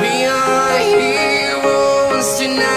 We are heroes tonight.